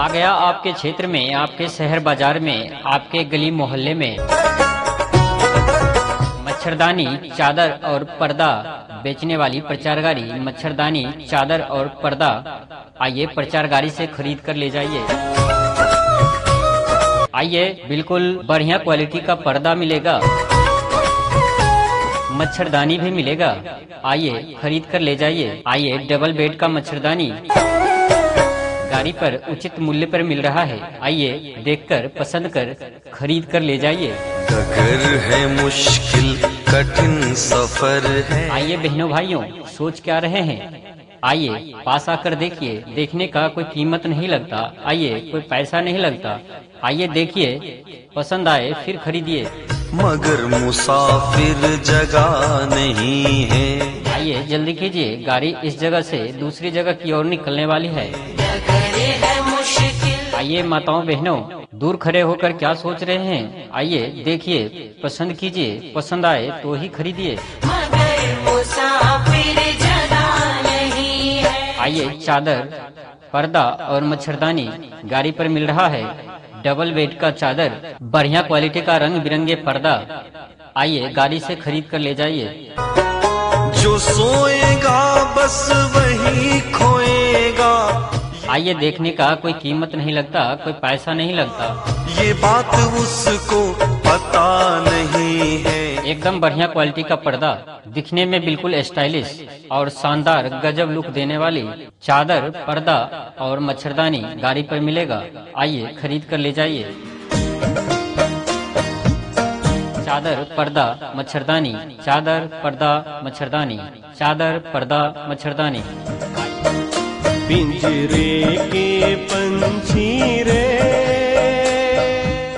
आ गया आपके क्षेत्र में, आपके शहर बाजार में, आपके गली मोहल्ले में। मच्छरदानी, चादर और पर्दा बेचने वाली प्रचार गाड़ी। मच्छरदानी, चादर और पर्दा आइए प्रचार गाड़ी से खरीद कर ले जाइए। आइए, बिल्कुल बढ़िया क्वालिटी का पर्दा मिलेगा, मच्छरदानी भी मिलेगा। आइए खरीद कर ले जाइए। आइए, डबल बेड का मच्छरदानी गाड़ी पर उचित मूल्य पर मिल रहा है। आइए देखकर पसंद कर खरीद कर ले जाइए। डगर है, मुश्किल कठिन सफर है। आइए बहनों भाइयों, सोच क्या रहे हैं? आइए पास आकर देखिए। देखने का कोई कीमत नहीं लगता, आइए कोई पैसा नहीं लगता। आइए देखिए, पसंद आए फिर खरीदिए। मगर मुसाफिर जगह नहीं है। आइए जल्दी कीजिए, गाड़ी इस जगह से दूसरी जगह की ओर निकलने वाली है। आइए माताओं बहनों, दूर खड़े होकर क्या सोच रहे हैं? आइए देखिए, पसंद कीजिए, पसंद आए तो ही खरीदिए। आइए, चादर, पर्दा और मच्छरदानी गाड़ी पर मिल रहा है। डबल बेड का चादर, बढ़िया क्वालिटी का रंग बिरंगे पर्दा। आइए गाड़ी से खरीद कर ले जाइए। जो सोएगा बस वही खोएगा। आइए देखने का कोई कीमत नहीं लगता, कोई पैसा नहीं लगता। ये बात उसको पता नहीं है। एकदम बढ़िया क्वालिटी का पर्दा, दिखने में बिल्कुल स्टाइलिश और शानदार गजब लुक देने वाली चादर, पर्दा और मच्छरदानी गाड़ी पर मिलेगा। आइए खरीद कर ले जाइए। चादर, पर्दा, मच्छरदानी। चादर, पर्दा, मच्छरदानी। चादर, पर्दा, मच्छरदानी। पिंजरे के पंछी रे।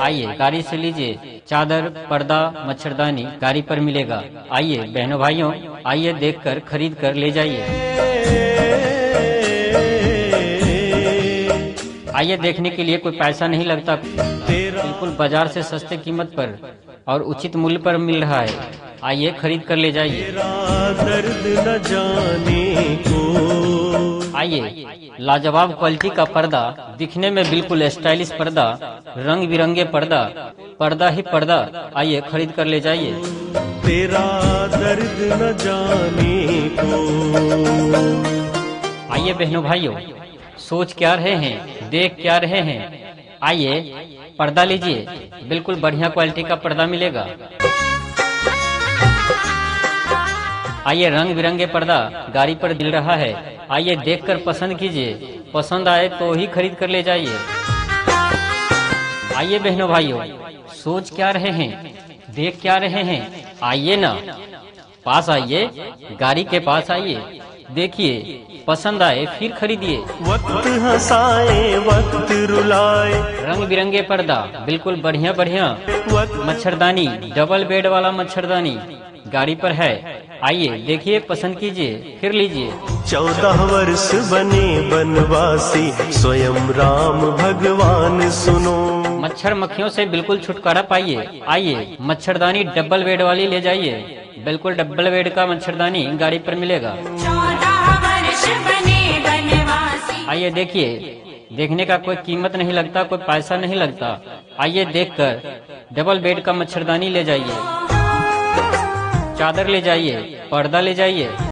आइए गाड़ी से लीजिए। चादर, पर्दा, मच्छरदानी गाड़ी पर मिलेगा। आइए बहनों भाइयों, आइए देखकर खरीद कर ले जाइए। आइए देखने के लिए कोई पैसा नहीं लगता, बिल्कुल बाजार से सस्ते कीमत पर और उचित मूल्य पर मिल रहा है। आइए खरीद कर ले जाइए। आइए लाजवाब क्वालिटी का पर्दा, दिखने में बिल्कुल स्टाइलिश पर्दा, रंग बिरंगे पर्दा, पर्दा ही पर्दा। आइए खरीद कर ले जाइए। तेरा दर्द न जाने को। आइए बहनों भाइयों, सोच क्या रहे हैं? देख क्या रहे हैं? आइए पर्दा लीजिए, बिल्कुल बढ़िया क्वालिटी का पर्दा मिलेगा। आइए रंग बिरंगे पर्दा गाड़ी पर मिल रहा है। आइए देखकर पसंद कीजिए, पसंद आए तो ही खरीद कर ले जाइए। आइए बहनों भाइयों, सोच क्या रहे हैं? देख क्या रहे हैं? आइए ना, पास आइए, गाड़ी के पास आइए, देखिए, पसंद आए फिर खरीदिए। वक्त हंसाए, वक्त रुलाए। रंग बिरंगे पर्दा, बिल्कुल बढ़िया बढ़िया मच्छरदानी, डबल बेड वाला मच्छरदानी गाड़ी पर है। आइए देखिए, पसंद कीजिए, फिर लीजिए। 14 वर्ष बने बनवासी, स्वयं राम भगवान सुनो। मच्छर मक्खियों से बिल्कुल छुटकारा पाइए। आइए मच्छरदानी डबल बेड वाली ले जाइए, बिल्कुल डबल बेड का मच्छरदानी गाड़ी पर मिलेगा। 14 वर्ष बने बनवासी। आइए देखिए, देखने का कोई कीमत नहीं लगता, कोई पैसा नहीं लगता। आइए देखकर डबल बेड का मच्छरदानी ले जाइए, चादर ले जाइए, पर्दा ले जाइए।